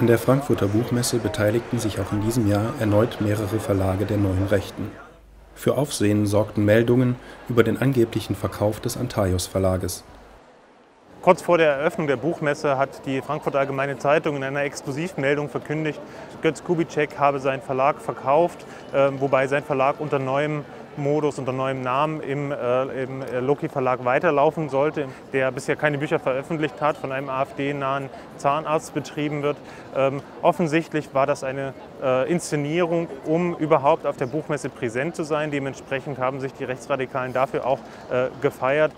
An der Frankfurter Buchmesse beteiligten sich auch in diesem Jahr erneut mehrere Verlage der Neuen Rechten. Für Aufsehen sorgten Meldungen über den angeblichen Verkauf des Antaios-Verlages. Kurz vor der Eröffnung der Buchmesse hat die Frankfurter Allgemeine Zeitung in einer Exklusivmeldung verkündigt, Götz Kubitschek habe seinen Verlag verkauft, wobei sein Verlag unter neuem Modus, unter neuem Namen im Loki Verlag weiterlaufen sollte, der bisher keine Bücher veröffentlicht hat, von einem AfD-nahen Zahnarzt betrieben wird. Offensichtlich war das eine Inszenierung, um überhaupt auf der Buchmesse präsent zu sein. Dementsprechend haben sich die Rechtsradikalen dafür auch gefeiert.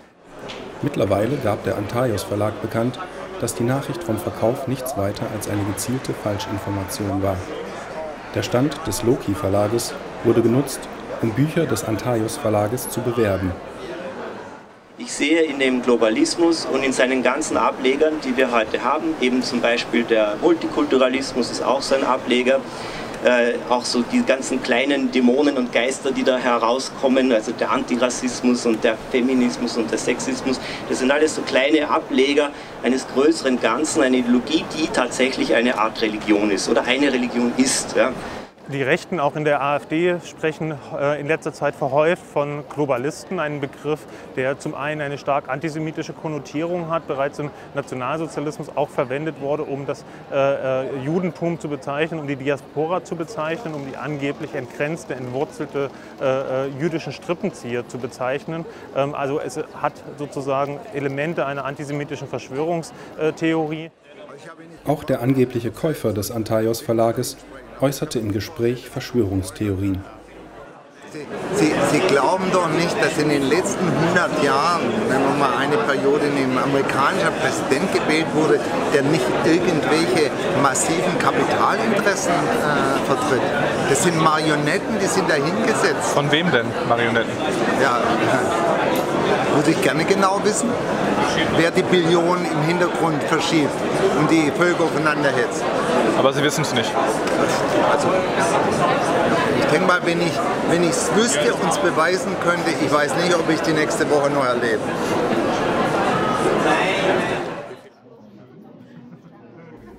Mittlerweile gab der Antaios Verlag bekannt, dass die Nachricht vom Verkauf nichts weiter als eine gezielte Falschinformation war. Der Stand des Loki Verlages wurde genutzt, um Bücher des Antaios Verlages zu bewerben. Ich sehe in dem Globalismus und in seinen ganzen Ablegern, die wir heute haben, eben zum Beispiel der Multikulturalismus ist auch so ein Ableger, auch so die ganzen kleinen Dämonen und Geister, die da herauskommen, also der Antirassismus und der Feminismus und der Sexismus, das sind alles so kleine Ableger eines größeren Ganzen, eine Ideologie, die tatsächlich eine Art Religion ist oder eine Religion ist. Ja. Die Rechten, auch in der AfD, sprechen in letzter Zeit verhäuft von Globalisten, einen Begriff, der zum einen eine stark antisemitische Konnotierung hat, bereits im Nationalsozialismus auch verwendet wurde, um das Judentum zu bezeichnen, um die Diaspora zu bezeichnen, um die angeblich entgrenzte, entwurzelte jüdischen Strippenzieher zu bezeichnen. Also es hat sozusagen Elemente einer antisemitischen Verschwörungstheorie. Auch der angebliche Käufer des Antaios Verlages äußerte im Gespräch Verschwörungstheorien. Sie glauben doch nicht, dass in den letzten 100 Jahren, wenn wir mal eine Periode nehmen, ein amerikanischer Präsident gewählt wurde, der nicht irgendwelche massiven Kapitalinteressen vertritt. Das sind Marionetten, die sind dahingesetzt. Von wem denn Marionetten? Ja, würde ich gerne genau wissen, wer die Billionen im Hintergrund verschiebt und die Völker aufeinander hetzt. Aber Sie wissen es nicht. Also, ich denke mal, wenn ich es wüsste und es beweisen könnte, ich weiß nicht, ob ich die nächste Woche noch erlebe.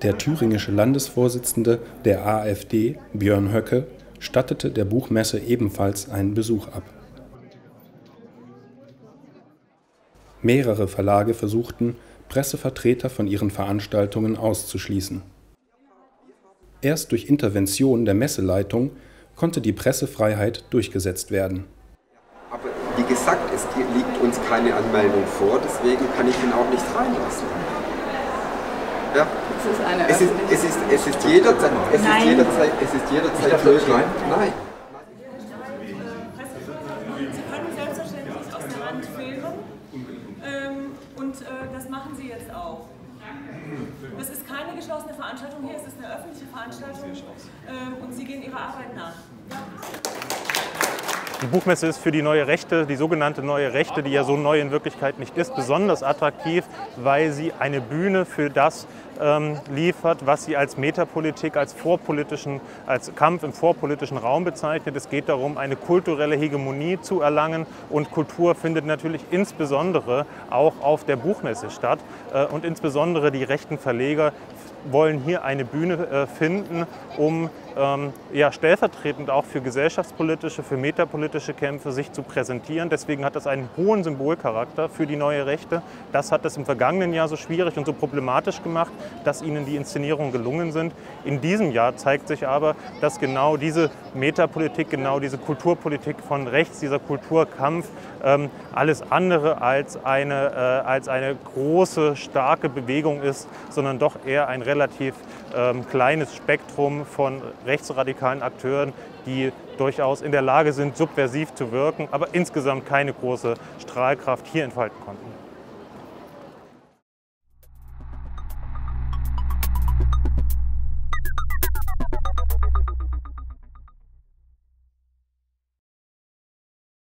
Der thüringische Landesvorsitzende der AfD, Björn Höcke, stattete der Buchmesse ebenfalls einen Besuch ab. Mehrere Verlage versuchten, Pressevertreter von ihren Veranstaltungen auszuschließen. Erst durch Intervention der Messeleitung konnte die Pressefreiheit durchgesetzt werden. Aber wie gesagt, es liegt uns keine Anmeldung vor, deswegen kann ich ihn auch nicht reinlassen. Ja. Es ist jederzeit möglich. Nein. Das machen Sie jetzt auch. Das ist keine geschlossene Veranstaltung hier, es ist eine öffentliche Veranstaltung und Sie gehen Ihrer Arbeit nach. Die Buchmesse ist für die Neue Rechte, die sogenannte Neue Rechte, die ja so neu in Wirklichkeit nicht ist, besonders attraktiv, weil sie eine Bühne für das liefert, was sie als Metapolitik, als Kampf im vorpolitischen Raum bezeichnet. Es geht darum, eine kulturelle Hegemonie zu erlangen, und Kultur findet natürlich insbesondere auch auf der Buchmesse statt, und insbesondere die rechten Verleger wollen hier eine Bühne finden, um ja, stellvertretend auch für gesellschaftspolitische, für metapolitische Kämpfe sich zu präsentieren. Deswegen hat das einen hohen Symbolcharakter für die Neue Rechte. Das hat es im vergangenen Jahr so schwierig und so problematisch gemacht, dass ihnen die Inszenierungen gelungen sind. In diesem Jahr zeigt sich aber, dass genau diese Metapolitik, genau diese Kulturpolitik von rechts, dieser Kulturkampf, alles andere als eine große, starke Bewegung ist, sondern doch eher ein relativ kleines Spektrum von rechtsradikalen Akteuren, die durchaus in der Lage sind, subversiv zu wirken, aber insgesamt keine große Strahlkraft hier entfalten konnten.